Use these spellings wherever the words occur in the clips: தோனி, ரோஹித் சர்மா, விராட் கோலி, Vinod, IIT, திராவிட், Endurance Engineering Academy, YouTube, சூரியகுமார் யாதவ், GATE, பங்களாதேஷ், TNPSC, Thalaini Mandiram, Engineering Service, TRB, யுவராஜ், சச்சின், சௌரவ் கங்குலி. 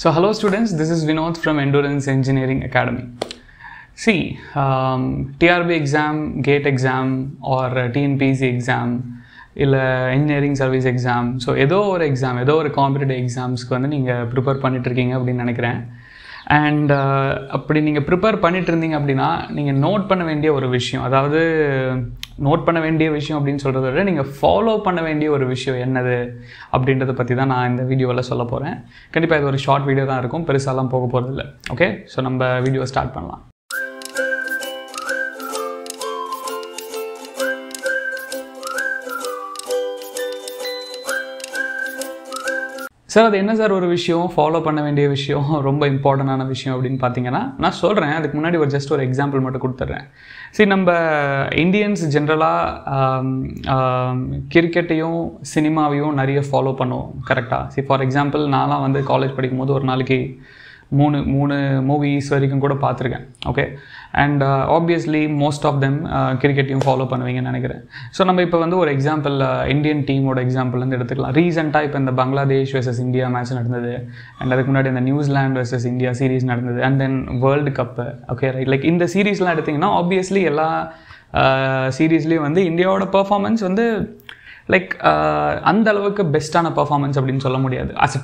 So hello students, this is Vinod from Endurance Engineering Academy. See, TRB exam, GATE exam or TNPSC exam, Engineering Service exam, so edo or competitive exams ku neenga prepare panniterkeenga appdi nenikiren. And அப்படி நீங்கள் prepare பண்ணிட்டு இருந்தீங்க அப்படின்னா நீங்கள் note பண்ண வேண்டிய ஒரு விஷயம், அதாவது நோட் பண்ண வேண்டிய விஷயம் அப்படின்னு சொல்கிறத விட நீங்கள் ஃபாலோ பண்ண வேண்டிய ஒரு விஷயம் என்னது அப்படின்றத பற்றி தான் நான் இந்த வீடியோவில் சொல்ல போகிறேன். கண்டிப்பாக இது ஒரு ஷார்ட் வீடியோ தான் இருக்கும், பெருசாலாம் போக போகிறதில்ல. ஓகே, ஸோ நம்ம வீடியோ ஸ்டார்ட் பண்ணலாம். சார் அது என்ன சார் ஒரு விஷயம், ஃபாலோ பண்ண வேண்டிய விஷயம், ரொம்ப இம்பார்ட்டண்டான விஷயம் அப்படின்னு பார்த்தீங்கன்னா நான் சொல்கிறேன். அதுக்கு முன்னாடி ஒரு ஜஸ்ட் ஒரு எக்ஸாம்பிள் மட்டும் கொடுத்துட்றேன். சரி, நம்ம இந்தியன்ஸ் ஜென்ரலாக கிரிக்கெட்டையும் சினிமாவையும் நிறைய ஃபாலோ பண்ணுவோம், கரெக்டாக? சரி, ஃபார் எக்ஸாம்பிள் நான்லாம் வந்து காலேஜ் படிக்கும் போது ஒரு நாளைக்கு மூணு மூவிஸ் வரைக்கும் கூட பார்த்துருக்கேன். Okay, and obviously most of them கிரிக்கெட்டையும் ஃபாலோ பண்ணுவீங்கன்னு நினைக்கிறேன். ஸோ நம்ம இப்போ வந்து ஒரு எக்ஸாம்பிள் இந்தியன் டீமோட எக்ஸாம்பிள் வந்து எடுத்துக்கலாம். ரீசெண்டாக இப்போ இந்த பங்களாதேஷ் வர்சஸ் இந்தியா மேட்ச் நடந்தது, அண்ட் அதுக்கு முன்னாடி இந்த நியூசிலாண்ட் வர்சஸ் இந்தியா சீரீஸ் நடந்தது, and then world cup. Okay right, like இந்த சீரீஸ்லாம் எடுத்திங்கன்னா ஆப்வியஸ்லி எல்லா சீரீஸ்லேயும் வந்து இந்தியாவோட பெர்ஃபார்மன்ஸ் வந்து லைக் அந்த அளவுக்கு பெஸ்ட்டான பர்ஃபார்மன்ஸ் அப்படின்னு சொல்ல முடியாது. ஆஸ்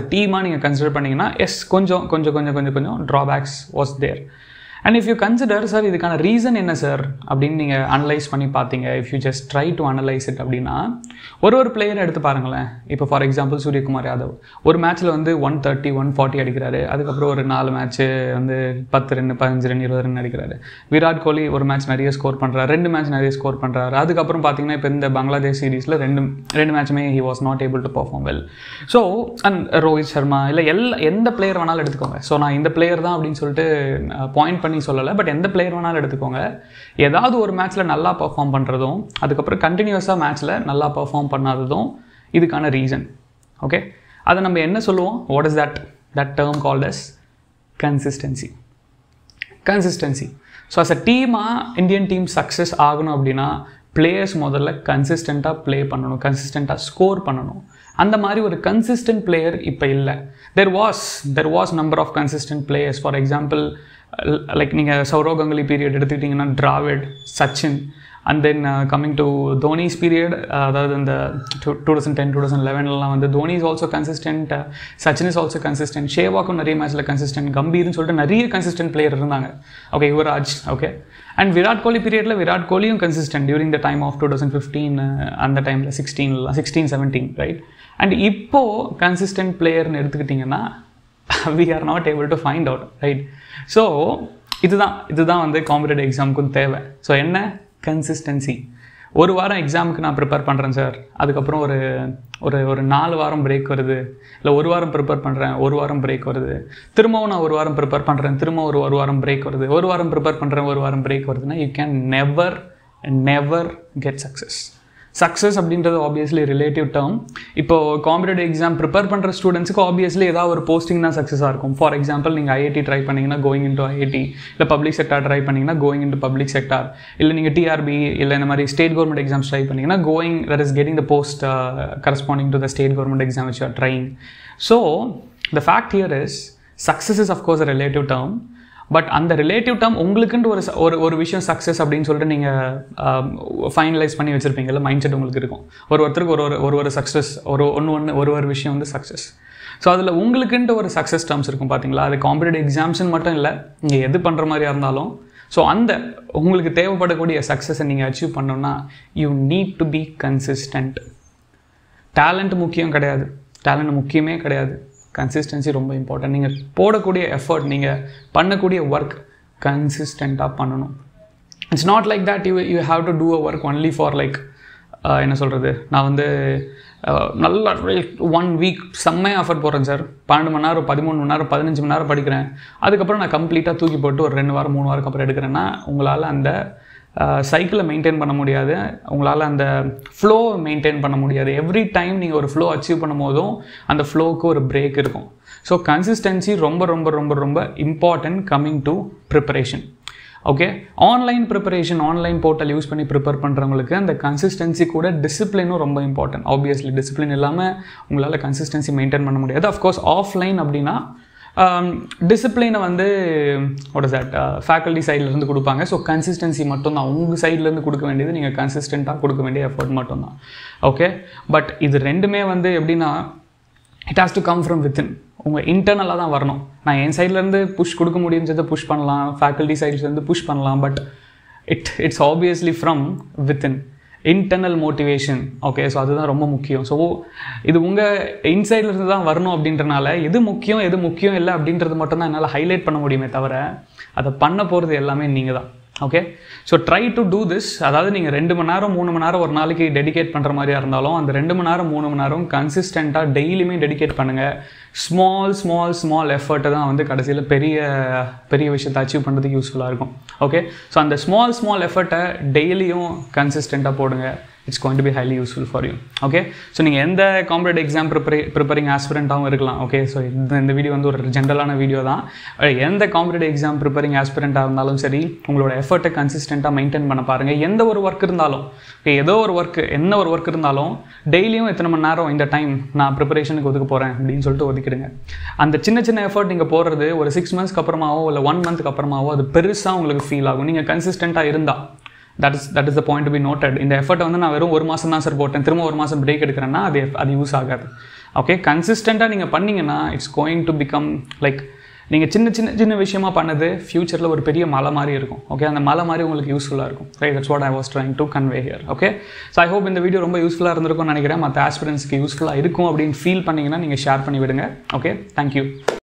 அ டீமாக நீங்கள் கன்சிடர் பண்ணிங்கன்னா எஸ், கொஞ்சம் drawbacks was there. And if you consider sir இதுக்கான ரீசன் என்ன சார் அப்படின்னு நீங்கள் அனலைஸ் பண்ணி பார்த்தீங்க, if you just try to analyse it அப்படின்னா ஒரு பிளேயர் எடுத்து பாருங்களேன். இப்போ ஃபார் எக்ஸாம்பிள் சூரியகுமார் யாதவ் ஒரு மேட்ச்சில் வந்து 130, 140 அடிக்கிறாரு, அதுக்கப்புறம் ஒரு 4 மேட்ச்சு வந்து 10 ரன், 15 ரன், 20 ரன் அடிக்கிறாரு. விராட் கோலி ஒரு மேட்ச் நிறைய ஸ்கோர் பண்ணுறாரு, 2 மேட்ச் நிறைய ஸ்கோர் பண்ணுறாரு. அதுக்கப்புறம் பார்த்தீங்கன்னா இப்போ இந்த பங்களாதேஷ் சீரீஸில் ரெண்டு மேட்சுமே he was not able to perform well. So and ரோஹித் சர்மா இல்லை எந்த பிளேயர் வேணாலும் எடுத்துக்கோங்க. ஸோ நான் இந்த பிளேயர் தான் அப்படின்னு சொல்லிட்டு பாயிண்ட் பண்ணி சொல்லலை, பட் எந்த பிளேயர் வேணாலும் எடுத்துக்கோங்க, ஏதாவது ஒரு மேட்ச்சில் நல்லா பர்ஃபார்ம் பண்ணுறதும் அதுக்கப்புறம் கண்டினியூஸாக மேட்ச்சில் நல்லா பர்ஃபார்ம் பண்ணாததும் இதுக்கான ரீசன். ஓகே, அதை நம்ம என்ன சொல்லுவோம், what is that term called as consistency. So as a டீமாக இந்தியன் டீம் சக்ஸஸ் ஆகணும் அப்படின்னா பிளேயர்ஸ் முதல்ல கன்சிஸ்டண்ட்டாக ப்ளே பண்ணணும், கன்சிஸ்டண்ட்டாக ஸ்கோர் பண்ணணும். அந்த மாதிரி ஒரு கன்சிஸ்டன்ட் பிளேயர் இப்போ இல்லை. There was number of consistent players. For example like நீங்கள் சௌரவ் கங்குலி பீரியட் எடுத்துக்கிட்டிங்கன்னா திராவிட், சச்சின், and then coming to Dhoni's period, அதாவது இந்த 2010, 2011லாம் வந்து தோனி is also consistent, சச்சின் is also consistent, ஷேவாக்கும் நிறைய மேட்ச்சில் கன்சிஸ்டன்ட், கம்பீர்னு சொல்லிட்டு நிறைய கன்சிஸ்டன்ட் பிளேயர் இருந்தாங்க. Okay, யுவராஜ். Okay, and விராட் கோலி பீரியடில் விராட் கோலியும் consistent during the time of 2015, அந்த டைமில் 16, 17 ரைட். அண்ட் இப்போது கன்சிஸ்டன்ட் பிளேயர்னு எடுத்துக்கிட்டிங்கன்னா we are not able to find out, right? So இதுதான் வந்து காம்படிட்டிவ் எக்ஸாமுக்கும் தேவை. ஸோ என்ன கன்சிஸ்டன்சி. ஒரு வாரம் எக்ஸாமுக்கு நான் ப்ரிப்பேர் பண்ணுறேன் சார், அதுக்கப்புறம் ஒரு 4 வாரம் பிரேக் வருது, இல்லை ஒரு வாரம் ப்ரிப்பேர் பண்ணுறேன், ஒரு வாரம் பிரேக் வருது, திரும்பவும் நான் ஒரு வாரம் ப்ரிப்பேர் பண்ணுறேன், திரும்ப ஒரு வாரம் பிரேக் வருது, ஒரு வாரம் ப்ரிப்பேர் பண்ணுறேன், ஒரு வாரம் பிரேக் வருதுன்னா you can never get success. Success அப்படின்றது ஆப்வியஸ்லி ரிலேட்டிவ் டேர்ம். இப்போது காம்படிட்டிவ் எக்ஸாம் ப்ரிப்பேர் பண்ணுற ஸ்டூடெண்ட்ஸுக்கு ஆப்வியஸ்லி ஏதாவது ஒரு போஸ்டிங் தான் சக்ஸஸாக இருக்கும். ஃபார் எக்ஸாம்பிள் நீங்கள் IIT ட்ரை பண்ணிங்கன்னா கோயிங் இன்ட்டு IIT, இல்லை பப்ளிக் செக்டார் ட்ரை பண்ணிங்கன்னா கோயிங் இன்ட்டு பப்ளிக் செக்டார், இல்லை நீங்கள் TRB இல்லை இந்த மாதிரி ஸ்டேட் கவர்மெண்ட் எக்ஸாம்ஸ் ட்ரை பண்ணிங்கன்னா going that is getting the post corresponding to the state government exam which are trying. So the fact here is success is of course a relative term, but அந்த relative term உங்களுக்குன்ட்டு ஒரு விஷயம் success அப்படின்னு சொல்லிட்டு நீங்கள் finalise பண்ணி வச்சுருப்பீங்க, இல்லை மைண்ட் செட் உங்களுக்கு இருக்கும். ஒருத்தருக்கு ஒரு சக்ஸஸ், ஒரு விஷயம் வந்து சக்ஸஸ். ஸோ அதில் உங்களுக்குன்ட்டு ஒரு சக்ஸஸ் டேர்ம்ஸ் இருக்கும் பார்த்தீங்களா. அது காம்படிட்டிவ் எக்ஸாம்ஸ்ன்னு மட்டும் இல்லை, நீங்கள் எது பண்ணுற மாதிரியாக இருந்தாலும். ஸோ அந்த உங்களுக்கு தேவைப்படக்கூடிய சக்ஸஸை நீங்கள் அச்சீவ் பண்ணணும்னா you need to be consistent. Talent முக்கியமே கிடையாது, கன்சிஸ்டன்சி ரொம்ப இம்பார்ட்டன்ட். நீங்கள் போடக்கூடிய எஃபர்ட், நீங்கள் பண்ணக்கூடிய ஒர்க் கன்சிஸ்டண்ட்டாக பண்ணணும். It's not like that you have to do a work only for like என்ன சொல்கிறது, நான் வந்து நல்லா 1 வீக் செம்மையாக எஃபர்ட் போடுறேன் சார், 12 மணி நேரம், 13 மணி நேரம், 15 மணி நேரம் படிக்கிறேன், அதுக்கப்புறம் நான் கம்ப்ளீட்டாக தூக்கி போட்டு ஒரு 2 வாரம் 3 வாரம் அப்புறம் எடுக்கிறேன்னா உங்களால் அந்த சைக்கிளை மெயின்டைன் பண்ண முடியாது, உங்களால் அந்த ஃப்ளோவை மெயின்டைன் பண்ண முடியாது. எவ்ரி டைம் நீங்கள் ஒரு ஃப்ளோ அச்சீவ் பண்ணும் போதும் அந்த ஃப்ளோவுக்கு ஒரு பிரேக் இருக்கும். ஸோ கன்சிஸ்டன்சி ரொம்ப ரொம்ப ரொம்ப ரொம்ப important coming to preparation. Okay, online preparation, online portal use panni prepare pandravungalukku and the consistency kuda discipline romba important. Obviously discipline illama ungalala consistency maintain panna mudiyadhu. Of course offline appadina discipline vandu what is that faculty side la irundhu kudupanga. So consistency mattum dhaan unga side la irundhu kudukka vendiyadhu, neenga consistent ah kudukka vendiya effort mattum dhaan. Okay, but idu rendume vandu eppadina it has to come from within. உங்கள் இன்டர்னலாக தான் வரணும். நான் என் சைட்லேருந்து push கொடுக்க முடியும்ன்றதை push பண்ணலாம், faculty சைட்லேருந்து push பண்ணலாம், but it's obviously from within internal motivation. Okay, so அதுதான் ரொம்ப முக்கியம். ஸோ இது உங்கள் இன்சைட்லேருந்து தான் வரணும். அப்படின்றனால எது முக்கியம் இல்லை அப்படின்றது மட்டும்தான் என்னால் ஹைலைட் பண்ண முடியுமே தவிர அதை பண்ண போகிறது எல்லாமே நீங்கள் தான். Okay, so try to do this. அதாவது நீங்கள் 2 மணி நேரம் 3 மணி நேரம் ஒரு நாளைக்கு டெடிகேட் பண்ணுற மாதிரியா இருந்தாலும் அந்த 2 மணி நேரம் 3 மணி நேரம் கன்சிஸ்டண்ட்டாக டெய்லியுமே டெடிகேட் பண்ணுங்கள். ஸ்மால் எஃபர்ட்டை தான் வந்து கடைசியில் பெரிய பெரிய விஷயத்தை அச்சீவ் பண்ணுறதுக்கு யூஸ்ஃபுல்லாக இருக்கும். ஓகே, ஸோ அந்த ஸ்மால் எஃபர்ட்டை டெய்லியும் கன்சிஸ்டண்ட்டாக போடுங்க. It's going to be highly useful for you. Okay, so நீங்கள் எந்த காம்படேட்டிவ் எக்ஸாம் ப்ரிப்பரிங் ஆஸ்பிரண்ட்டாகவும் இருக்கலாம். ஓகே, ஸோ இந்த வீடியோ வந்து ஒரு ஜென்ரலான வீடியோ தான். எந்த காம்படேட்டிவ் எக்ஸாம் ப்ரிப்பரிங் ஆஸ்பிரண்ட்டாக இருந்தாலும் சரி, உங்களோட எஃபர்ட்டை கன்சிஸ்டண்ட்டாக மெயின்டைன் பண்ண பாருங்கள். எந்த ஒரு ஒர்க் இருந்தாலும், ஓகே, என்ன ஒரு ஒர்க் இருந்தாலும் டெய்லியும் எத்தனை மணி நேரம் இந்த டைம் நான் ப்ரிப்பரேஷனுக்கு ஒதுக்க போகிறேன் அப்படின்னு சொல்லிட்டு ஒதுக்கிடுங்க. அந்த சின்ன எஃபர்ட் நீங்கள் போடுறது ஒரு 6 மந்த்ஸ்க்கு அப்புறமாவோ இல்லை 1 மந்த்க்கு அப்புறமாவோ அது பெருசாக உங்களுக்கு ஃபீல் ஆகும் நீங்கள் கன்சிஸ்டண்ட்டாக இருந்தால். That is the point to be noted. இந்த எஃபர்ட்டை வந்து நான் வெறும் 1 மாதம் தான் சார் போட்டேன், திரும்ப 1 மாதம் பிரேக் எடுக்கிறேன்னா அது யூஸ் ஆகாது. ஓகே, கன்சிஸ்டண்ட்டாக நீங்கள் பண்ணிங்கன்னா it's going to become like நீங்கள் சின்ன விஷயமா பண்ணது ஃப்யூச்சரில் ஒரு பெரிய மலை மாதிரி இருக்கும். ஓகே, அந்த மலை மாதிரி உங்களுக்கு யூஸ்ஃபுல்லாக இருக்கும். Right, that's what I was trying to convey here. Okay, so I hope இந்த வீடியோ ரொம்ப யூஸ்ஃபுல்லாக இருந்திருக்கும்னு நினைக்கிறேன். மற்ற ஆஸ்பிரண்ட்ஸ்க்கு யூஸ்ஃபுல்லாக இருக்கும் அப்படின்னு ஃபீல் பண்ணிங்கன்னா நீங்கள் ஷேர் பண்ணிவிடுங்க. Okay, thank you.